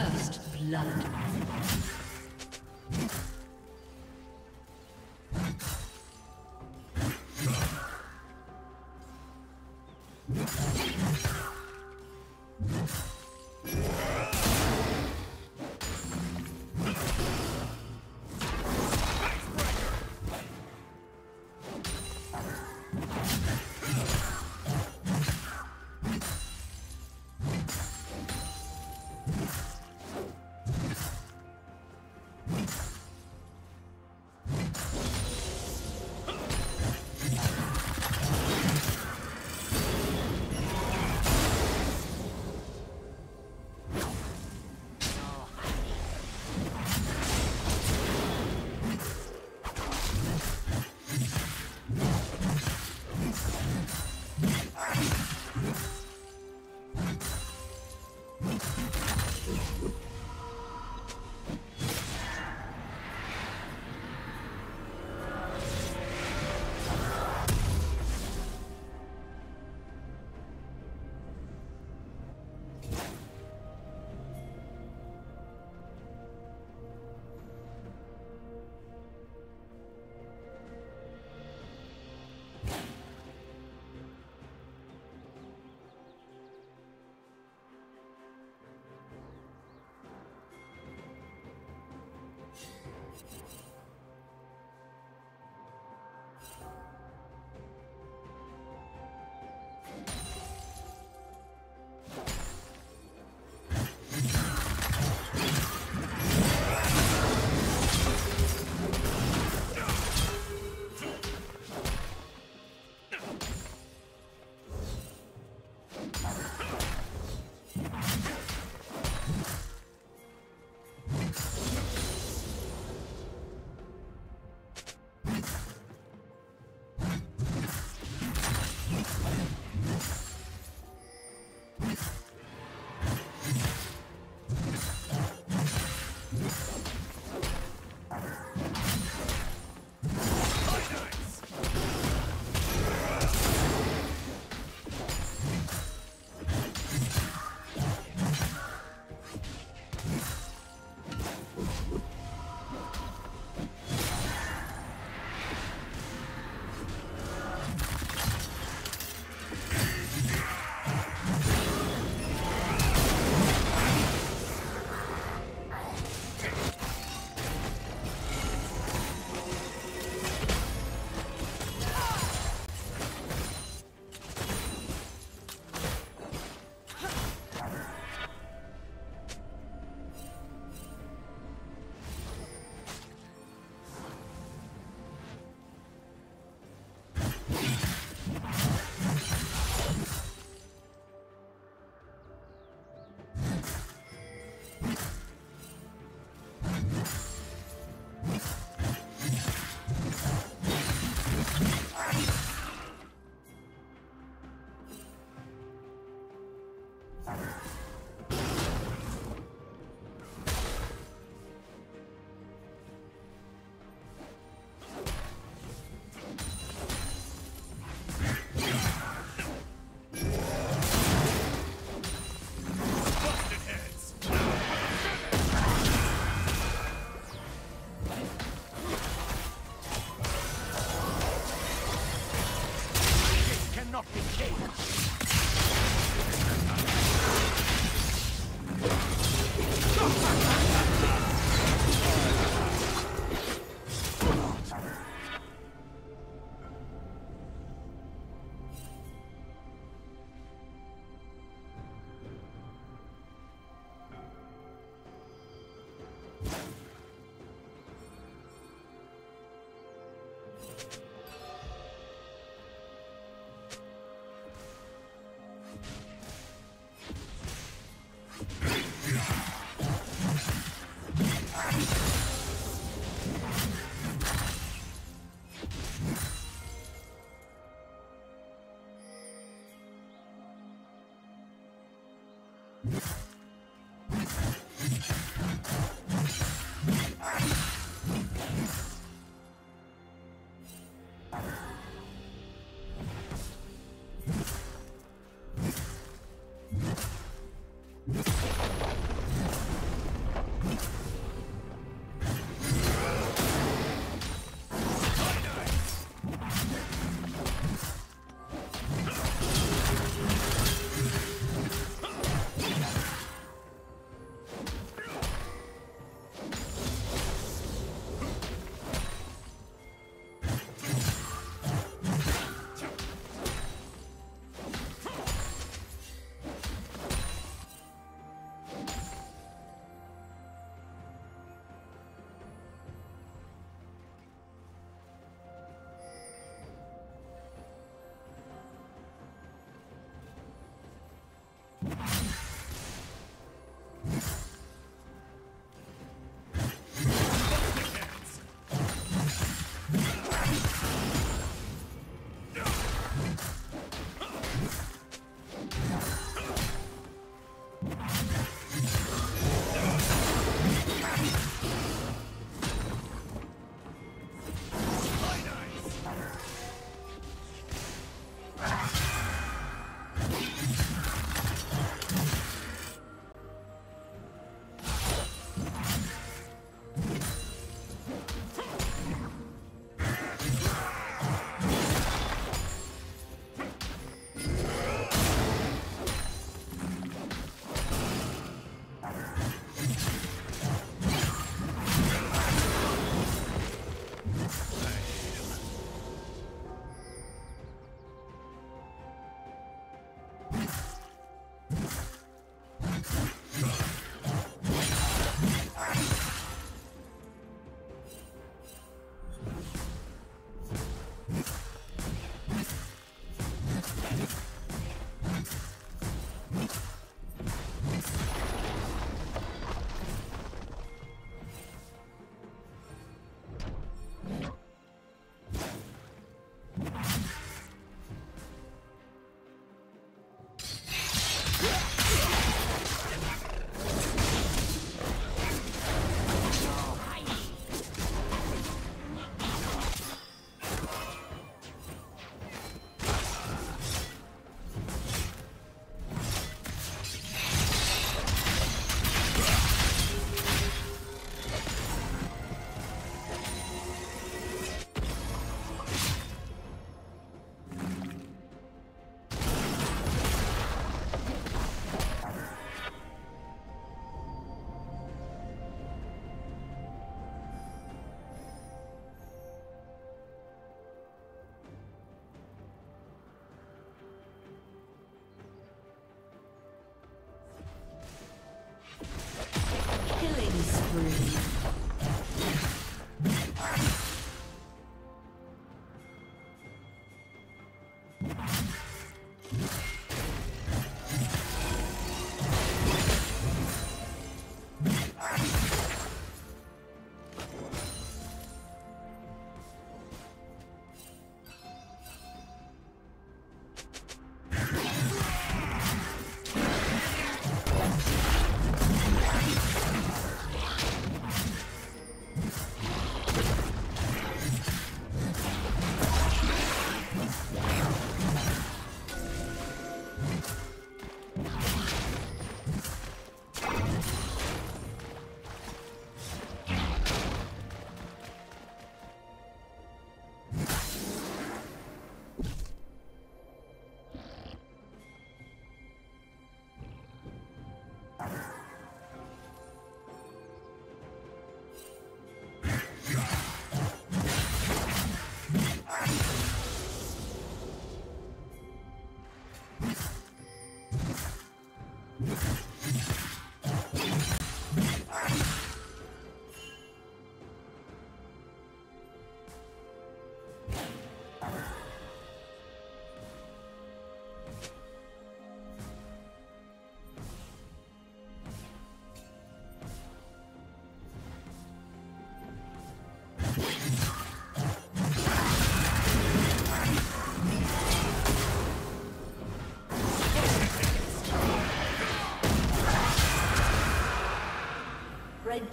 First blood.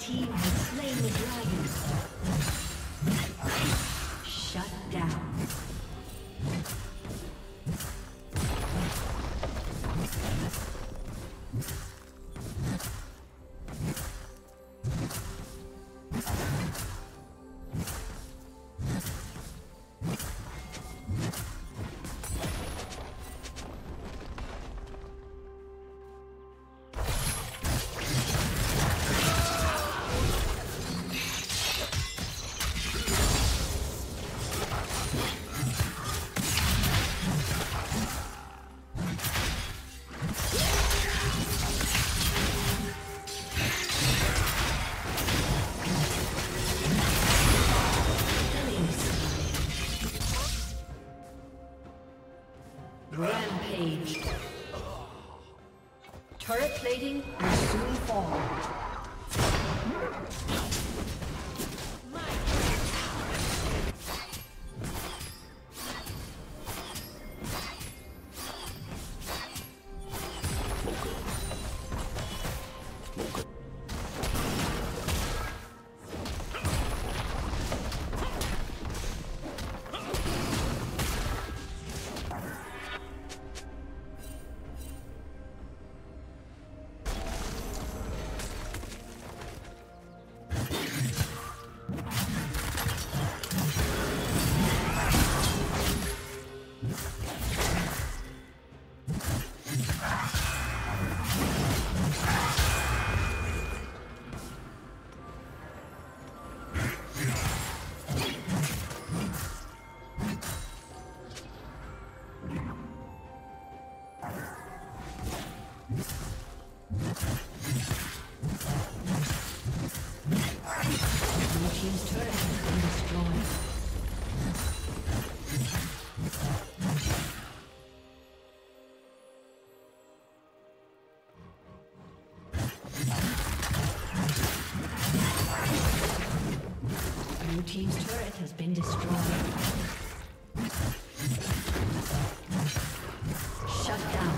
team has slain the dragon. Shut down. Turret plating will soon fall. Blue team's turret has been destroyed. Shut down.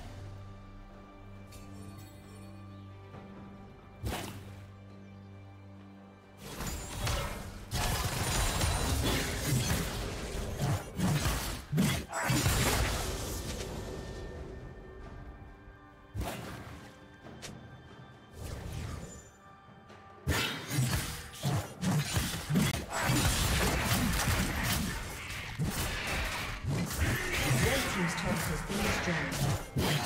Has been destroyed.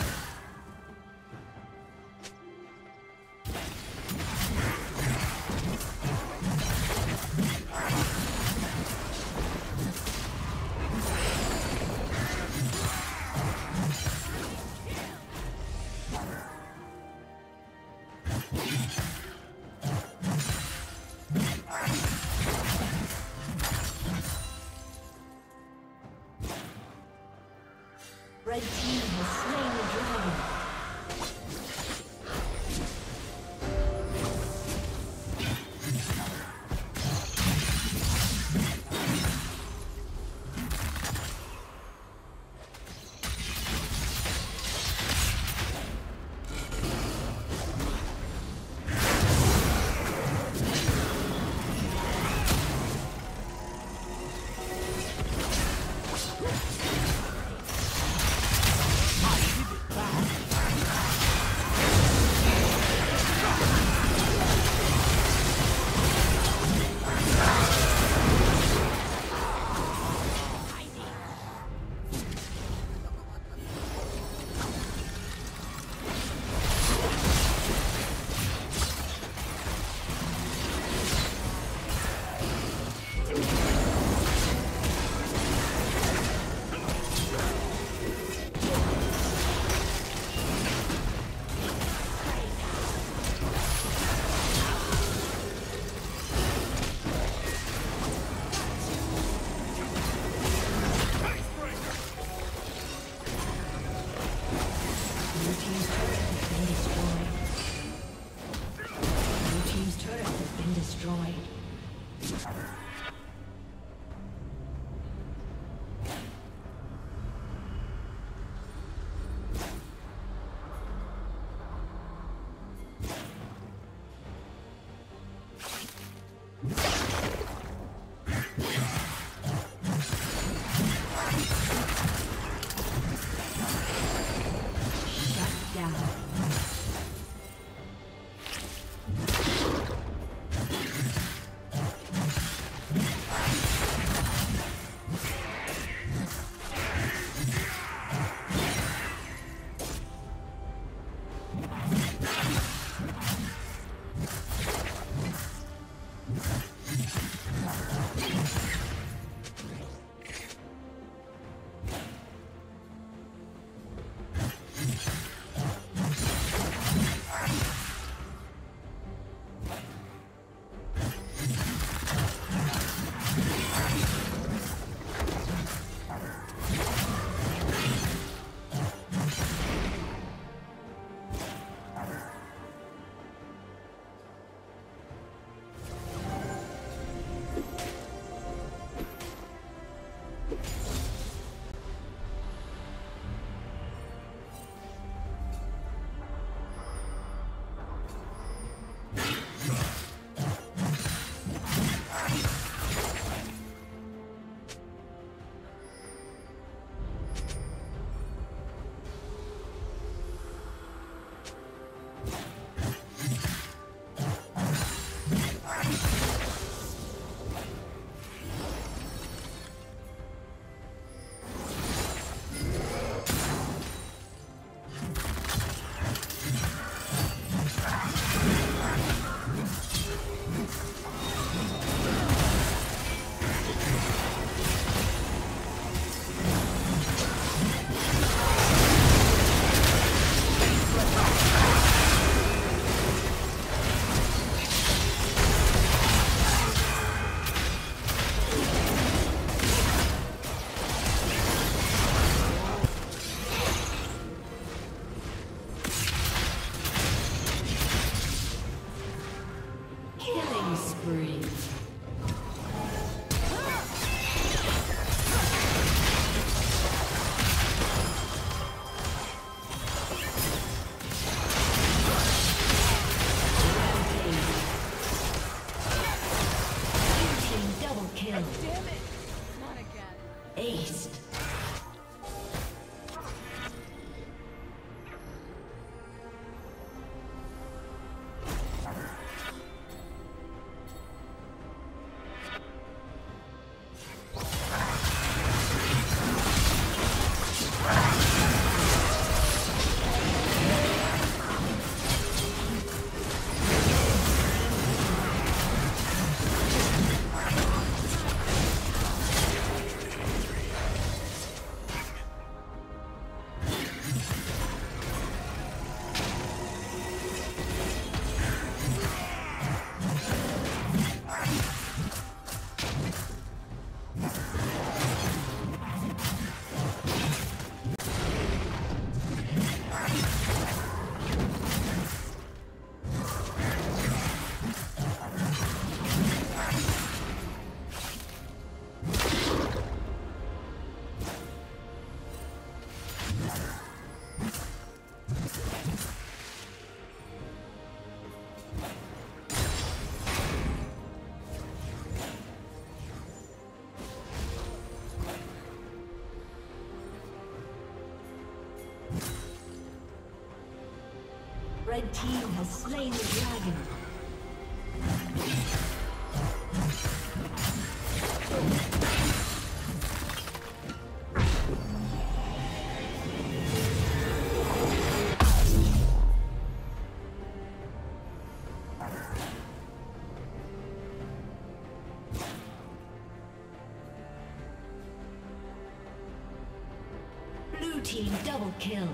The red team has slain the dragon. Blue team double kill.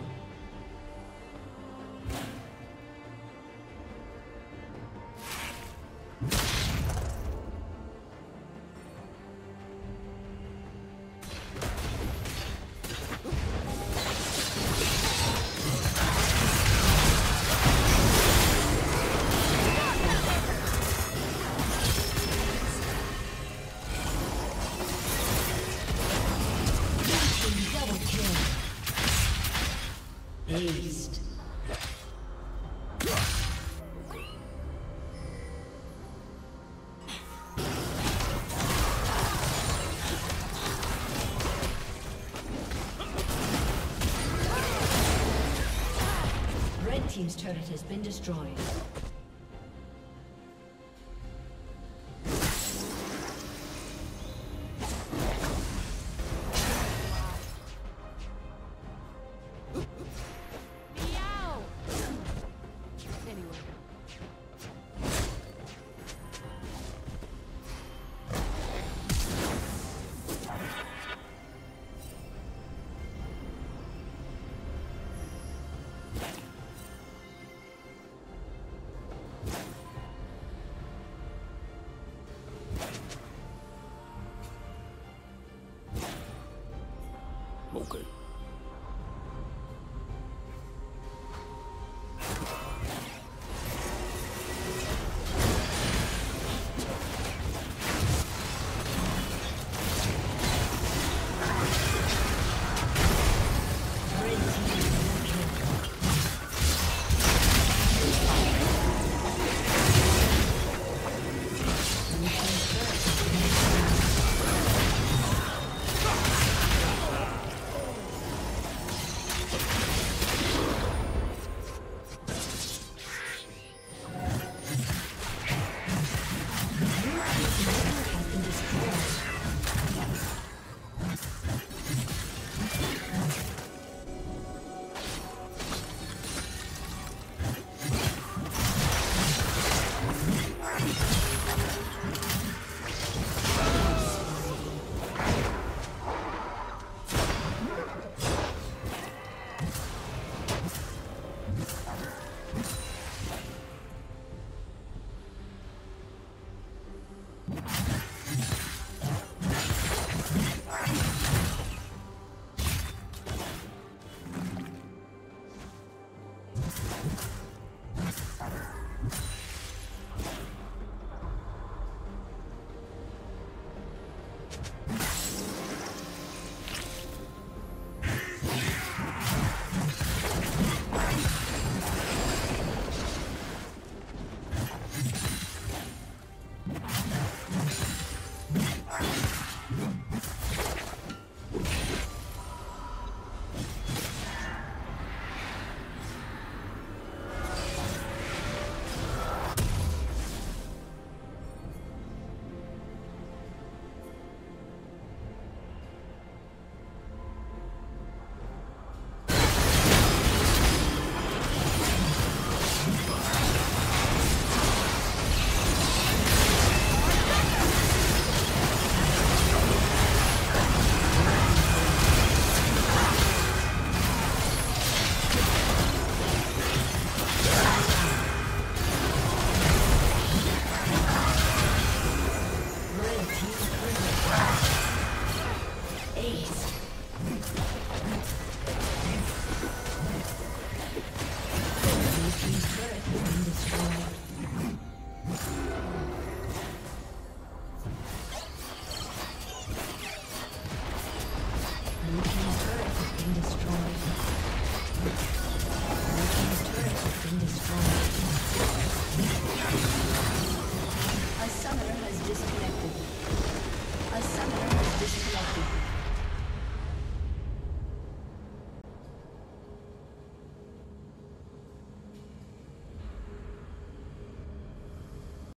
turret has been destroyed. This